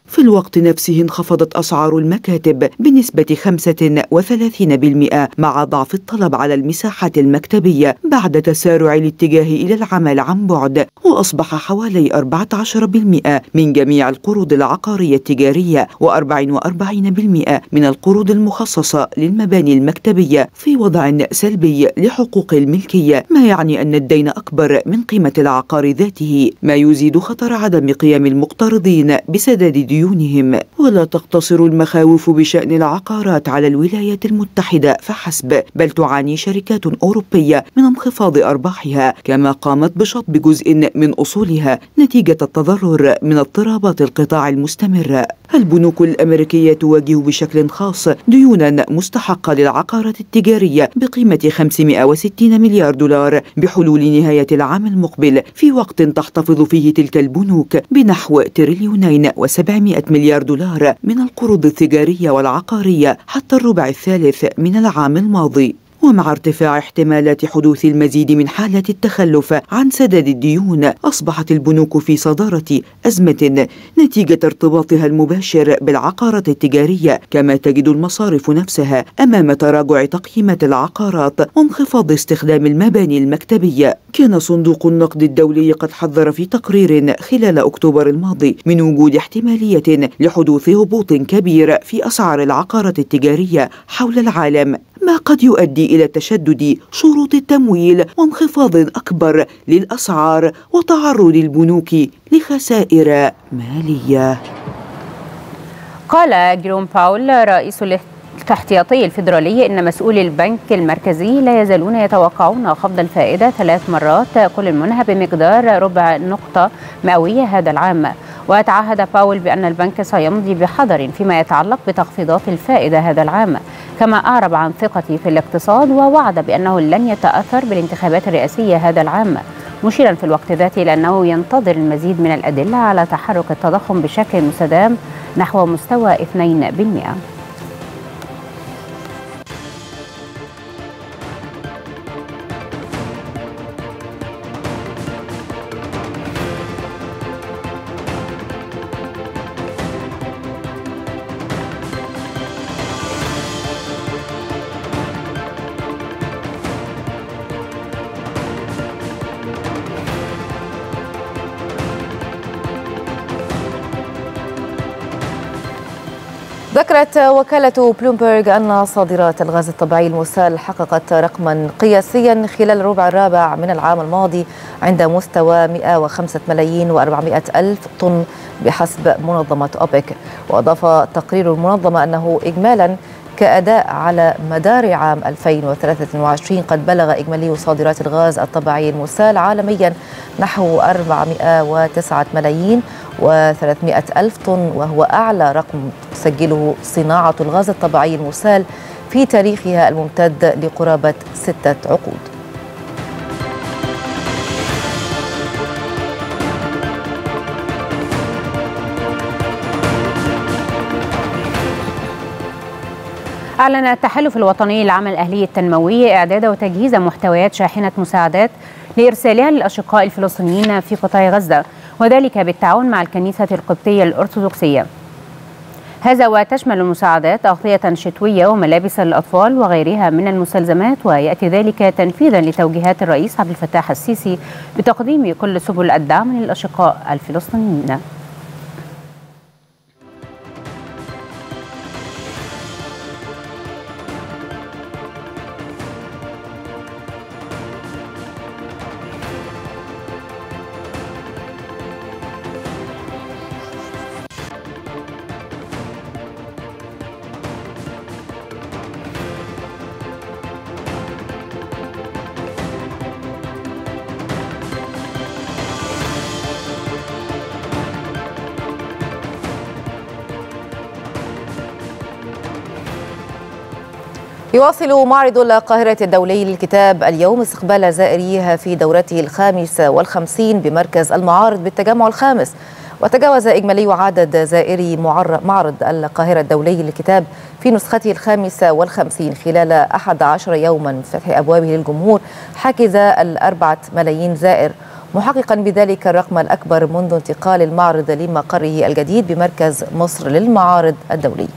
في الوقت نفسه انخفضت أسعار المكاتب بنسبة خمسة وثلاثين بالمئة مع ضعف الطلب على المساحة المكتبية بعد تسارع الاتجاه إلى العمل عن بعد، وأصبح حوالي أربعة عشر بالمئة من جميع القروض العقارية التجارية وأربعة وأربعين بالمئة من القروض المخصصة للمباني المكتبية في وضع سلبي لحقوق الملكية، ما يعني أن الدين أكبر من قيمة العقار ذاته، ما يزيد خطر عدم قيام المقترضين بسداد ديونهم. ولا تقتصر المخاوف بشأن العقارات على الولايات المتحدة فحسب، بل تعاني شركات أوروبية من انخفاض أرباحها، كما قامت بشطب جزء من أصولها نتيجة التضرر من اضطرابات القطاع المستمرة. البنوك الأمريكية تواجه بشكل خاص ديونا مستحقة للعقارات التجارية بقيمة خمسمائة وستين مليار دولار بحلول نهاية العام المقبل، في وقت تحتفظ فيه تلك البنوك بنحو تريليونين وسبع مئة مليار دولار من القروض التجارية والعقارية حتى الربع الثالث من العام الماضي. ومع ارتفاع احتمالات حدوث المزيد من حالة التخلف عن سداد الديون، أصبحت البنوك في صدارة أزمة نتيجة ارتباطها المباشر بالعقارات التجارية، كما تجد المصارف نفسها أمام تراجع تقييمات العقارات وانخفاض استخدام المباني المكتبية. كان صندوق النقد الدولي قد حذر في تقرير خلال أكتوبر الماضي من وجود احتمالية لحدوث هبوط كبير في أسعار العقارات التجارية حول العالم ما قد يؤدي إلى تشدد شروط التمويل وانخفاض أكبر للأسعار وتعرض البنوك لخسائر مالية. قال جيروم باول رئيس الاحتياطي الفيدرالي إن مسؤولي البنك المركزي لا يزالون يتوقعون خفض الفائدة ثلاث مرات كل منها بمقدار ربع نقطة مئوية هذا العام. وتعهد باول بأن البنك سيمضي بحذر فيما يتعلق بتخفيضات الفائدة هذا العام، كما أعرب عن ثقته في الاقتصاد ووعد بأنه لن يتأثر بالانتخابات الرئاسية هذا العام، مشيرا في الوقت ذاته إلى أنه ينتظر المزيد من الأدلة على تحرك التضخم بشكل مستدام نحو مستوى اثنين بالمئة. ذكرت وكالة بلومبرج أن صادرات الغاز الطبيعي المسال حققت رقما قياسيا خلال الربع الرابع من العام الماضي عند مستوى مئة وخمسة ملايين وأربعمئة ألف طن بحسب منظمة أوبك. وأضاف تقرير المنظمة أنه إجمالا كأداء على مدار عام ألفين وثلاثة وعشرين قد بلغ إجمالي صادرات الغاز الطبيعي المسال عالميا نحو أربعمئة وتسعة ملايين وثلاثمئة ألف طن، وهو أعلى رقم تسجله صناعة الغاز الطبيعي المسال في تاريخها الممتد لقرابة ستة عقود. أعلن التحالف الوطني للعمل الأهلي التنموي إعداد وتجهيز محتويات شاحنة مساعدات لإرسالها للأشقاء الفلسطينيين في قطاع غزة، وذلك بالتعاون مع الكنيسة القبطية الأرثوذكسية. هذا وتشمل المساعدات أغطية شتوية وملابس للأطفال وغيرها من المستلزمات، ويأتي ذلك تنفيذا لتوجيهات الرئيس عبد الفتاح السيسي بتقديم كل سبل الدعم للأشقاء الفلسطينيين. يواصل معرض القاهرة الدولي للكتاب اليوم استقبال زائريها في دورته الخامسة والخمسين بمركز المعارض بالتجمع الخامس، وتجاوز إجمالي عدد زائري معرض القاهرة الدولي للكتاب في نسخته الخامسة والخمسين خلال أحد عشر يوما من فتح أبوابه للجمهور حاكز الأربعة ملايين زائر، محققا بذلك الرقم الأكبر منذ انتقال المعرض لمقره الجديد بمركز مصر للمعارض الدولي.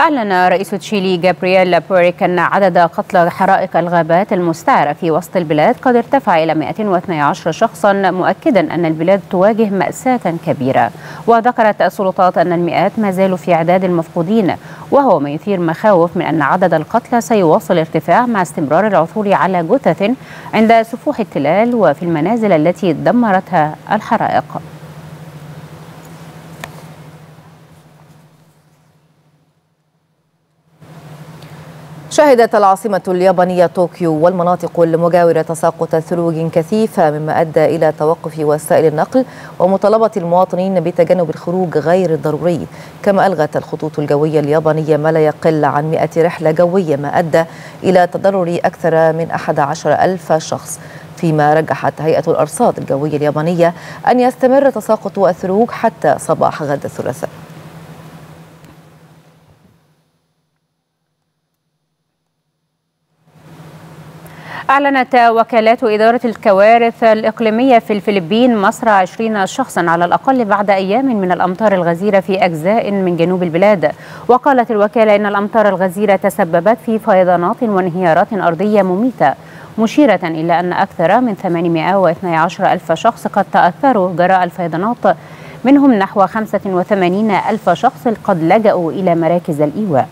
أعلن رئيس تشيلي جابريال بوريك أن عدد قتلى حرائق الغابات المستعرة في وسط البلاد قد ارتفع إلى مئتين واثني عشر شخصا، مؤكدا أن البلاد تواجه مأساة كبيرة. وذكرت السلطات أن المئات ما زالوا في إعداد المفقودين، وهو ما يثير مخاوف من أن عدد القتلى سيواصل الارتفاع مع استمرار العثور على جثث عند سفوح التلال وفي المنازل التي دمرتها الحرائق. شهدت العاصمة اليابانية طوكيو والمناطق المجاورة تساقط ثلوج كثيف، مما أدى إلى توقف وسائل النقل ومطالبة المواطنين بتجنب الخروج غير الضروري. كما ألغت الخطوط الجوية اليابانية ما لا يقل عن مئة رحلة جوية، ما أدى إلى تضرر أكثر من أحد عشر ألف شخص. فيما رجحت هيئة الأرصاد الجوية اليابانية أن يستمر تساقط الثلوج حتى صباح غد الثلاثاء. أعلنت وكالات إدارة الكوارث الإقليمية في الفلبين مصر عشرين شخصا على الأقل بعد أيام من الأمطار الغزيرة في أجزاء من جنوب البلاد. وقالت الوكالة إن الأمطار الغزيرة تسببت في فيضانات وانهيارات أرضية مميتة، مشيرة إلى أن أكثر من ثمانمئة واثني عشر ألف شخص قد تأثروا جراء الفيضانات، منهم نحو خمسة وثمانين ألف شخص قد لجأوا إلى مراكز الإيواء.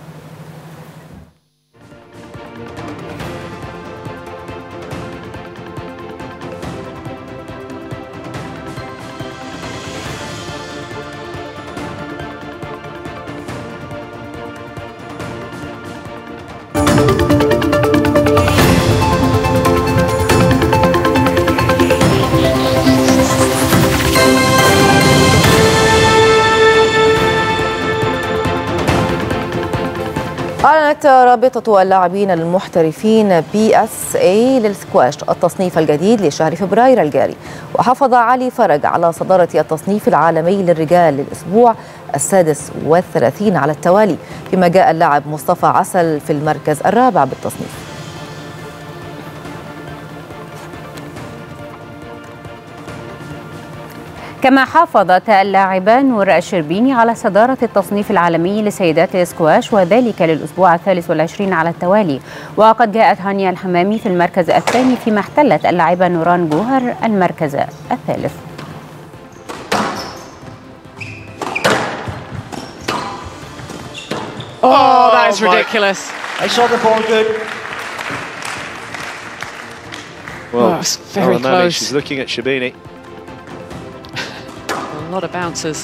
رابطة اللاعبين المحترفين بي إس إيه للسكواش التصنيف الجديد لشهر فبراير الجاري، وحافظ علي فرج على صدارة التصنيف العالمي للرجال للأسبوع السادس والثلاثين على التوالي، فيما جاء اللاعب مصطفى عسل في المركز الرابع بالتصنيف. كما حافظت اللاعبة نور الشربيني على صدارة التصنيف العالمي لسيدات الاسكواش وذلك للأسبوع الثالث والعشرين على التوالي، وقد جاءت هانيا الحمامي في المركز الثاني، فيما احتلت اللاعبة نوران جوهر المركز الثالث. Oh, that is ridiculous. I shot the ball good. Well, oh, it's very oh, close. She's looking at Shabini. A lot of bouncers.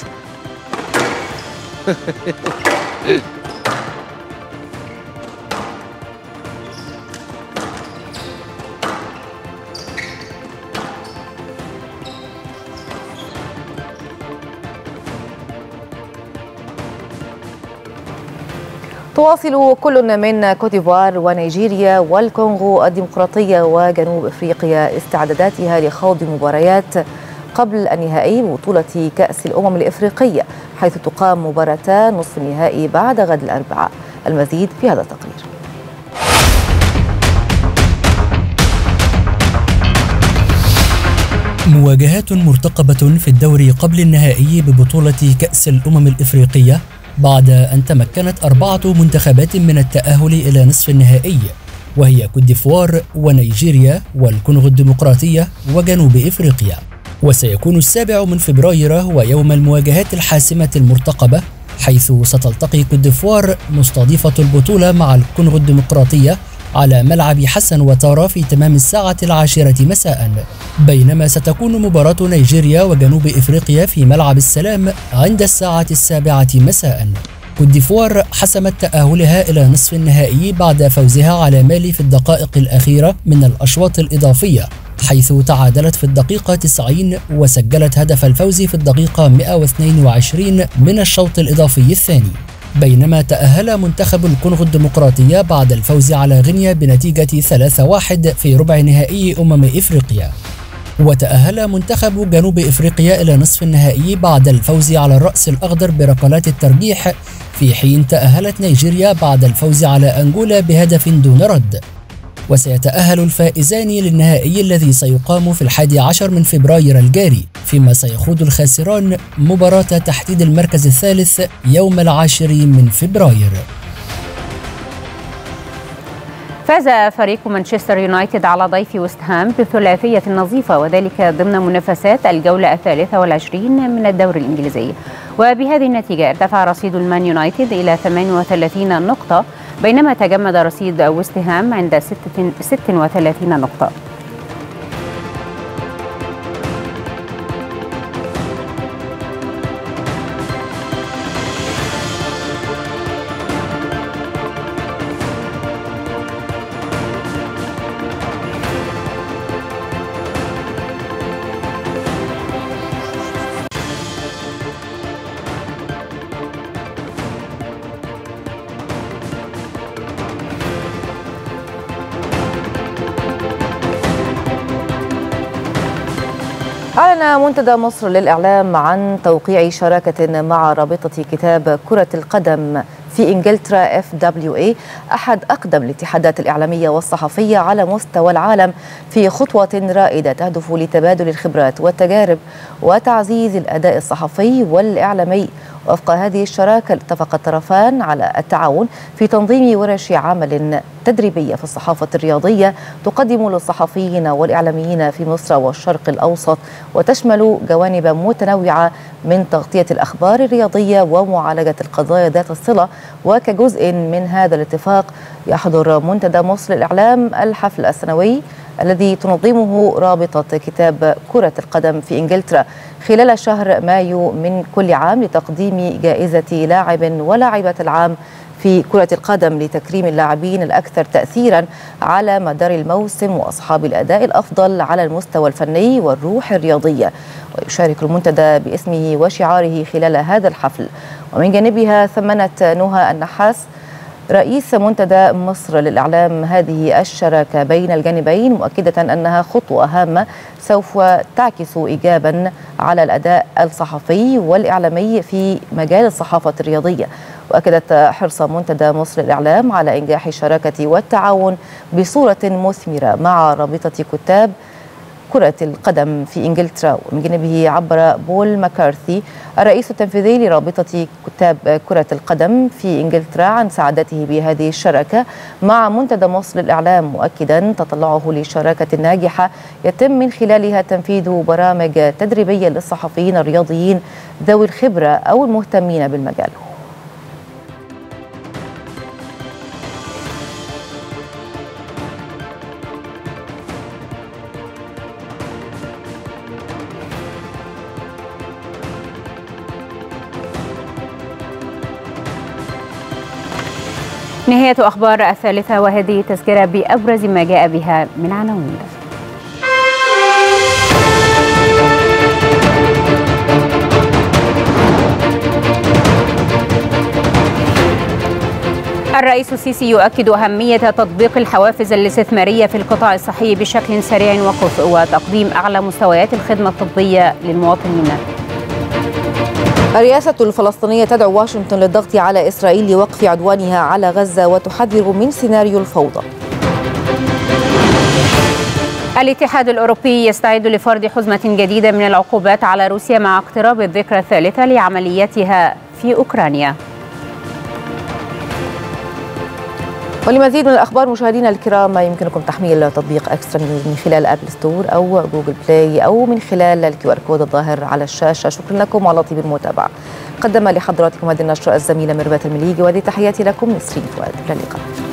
تواصل كل من كوتيفوار ونيجيريا والكونغو الديمقراطية وجنوب أفريقيا استعداداتها لخوض مباريات قبل النهائي ببطولة كأس الأمم الإفريقية، حيث تقام مباراتان نصف النهائي بعد غد الأربعاء. المزيد في هذا التقرير. مواجهات مرتقبة في الدوري قبل النهائي ببطولة كأس الأمم الإفريقية بعد أن تمكنت أربعة منتخبات من التأهل إلى نصف النهائي، وهي كوت ديفوار ونيجيريا والكونغو الديمقراطية وجنوب إفريقيا. وسيكون السابع من فبراير هو يوم المواجهات الحاسمة المرتقبة، حيث ستلتقي كوت ديفوار مستضيفة البطولة مع الكونغو الديمقراطية على ملعب حسن وتارا في تمام الساعة العاشرة مساء، بينما ستكون مباراة نيجيريا وجنوب إفريقيا في ملعب السلام عند الساعة السابعة مساء. كوت ديفوار حسمت تأهلها إلى نصف النهائي بعد فوزها على مالي في الدقائق الأخيرة من الأشواط الإضافية، حيث تعادلت في الدقيقة تسعين وسجلت هدف الفوز في الدقيقة مئة واثنين وعشرين من الشوط الإضافي الثاني. بينما تأهل منتخب الكونغو الديمقراطية بعد الفوز على غينيا بنتيجة ثلاثة واحد في ربع نهائي أمم إفريقيا. وتأهل منتخب جنوب إفريقيا إلى نصف النهائي بعد الفوز على الرأس الأخضر بركلات الترجيح، في حين تأهلت نيجيريا بعد الفوز على أنغولا بهدف دون رد. وسيتأهل الفائزان للنهائي الذي سيقام في الحادي عشر من فبراير الجاري، فيما سيخوض الخاسران مباراة تحديد المركز الثالث يوم العاشر من فبراير. فاز فريق مانشستر يونايتد على ضيف وست هام بثلاثية نظيفة، وذلك ضمن منافسات الجولة الثالثة والعشرين من الدوري الإنجليزي. وبهذه النتيجة ارتفع رصيد المان يونايتد إلى ثمانية وثلاثين نقطة، بينما تجمد رصيد وست هام عند ستة وثلاثين نقطة. أعلن منتدى مصر للإعلام عن توقيع شراكة مع رابطة كتاب كرة القدم في إنجلترا إف دبليو إيه أحد أقدم الاتحادات الإعلامية والصحفية على مستوى العالم في خطوة رائدة تهدف لتبادل الخبرات والتجارب وتعزيز الأداء الصحفي والإعلامي. وفق هذه الشراكة اتفق الطرفان على التعاون في تنظيم ورش عمل تدريبية في الصحافة الرياضية تقدم للصحفيين والإعلاميين في مصر والشرق الأوسط، وتشمل جوانب متنوعة من تغطية الأخبار الرياضية ومعالجة القضايا ذات الصلة. وكجزء من هذا الاتفاق يحضر منتدى مصر للإعلام الحفل السنوي الذي تنظمه رابطة كتاب كرة القدم في إنجلترا خلال شهر مايو من كل عام لتقديم جائزة لاعب ولاعبة العام في كرة القدم لتكريم اللاعبين الأكثر تأثيرا على مدار الموسم وأصحاب الأداء الأفضل على المستوى الفني والروح الرياضية. ويشارك المنتدى باسمه وشعاره خلال هذا الحفل. ومن جانبها ثمنت نهى النحاس رئيس منتدى مصر للإعلام هذه الشراكة بين الجانبين، مؤكدة أنها خطوة هامة سوف تعكس إيجابا على الأداء الصحفي والإعلامي في مجال الصحافة الرياضية. وأكدت حرص منتدى مصر للإعلام على إنجاح الشراكة والتعاون بصورة مثمرة مع رابطة كتاب كرة القدم في إنجلترا. ومن جانبه عبر بول ماكارثي الرئيس التنفيذي لرابطة كتاب كرة القدم في إنجلترا عن سعادته بهذه الشراكة مع منتدى مصر للإعلام، مؤكدا تطلعه للشراكة ناجحة يتم من خلالها تنفيذ برامج تدريبية للصحفيين الرياضيين ذوي الخبرة أو المهتمين بالمجال. نهاية أخبار الثالثة وهذه تذكرة بأبرز ما جاء بها من عناوين. الرئيس السيسي يؤكد أهمية تطبيق الحوافز الاستثمارية في القطاع الصحي بشكل سريع وقوي وتقديم أعلى مستويات الخدمة الطبية للمواطنين. الرئاسة الفلسطينية تدعو واشنطن للضغط على إسرائيل لوقف عدوانها على غزة وتحذر من سيناريو الفوضى. الاتحاد الأوروبي يستعد لفرض حزمة جديدة من العقوبات على روسيا مع اقتراب الذكرى الثالثة لعملياتها في أوكرانيا. ولمزيد من الأخبار مشاهدينا الكرام يمكنكم تحميل تطبيق اكسترا نيوز من خلال أبل ستور أو جوجل بلاي أو من خلال الكيو آر كود الظاهر على الشاشة. شكرا لكم على طيب المتابعة. قدم لحضراتكم هذه النشرة الزميلة ميرفت المليجي، وهذه تحياتي لكم نسرين فؤاد. إلى اللقاء.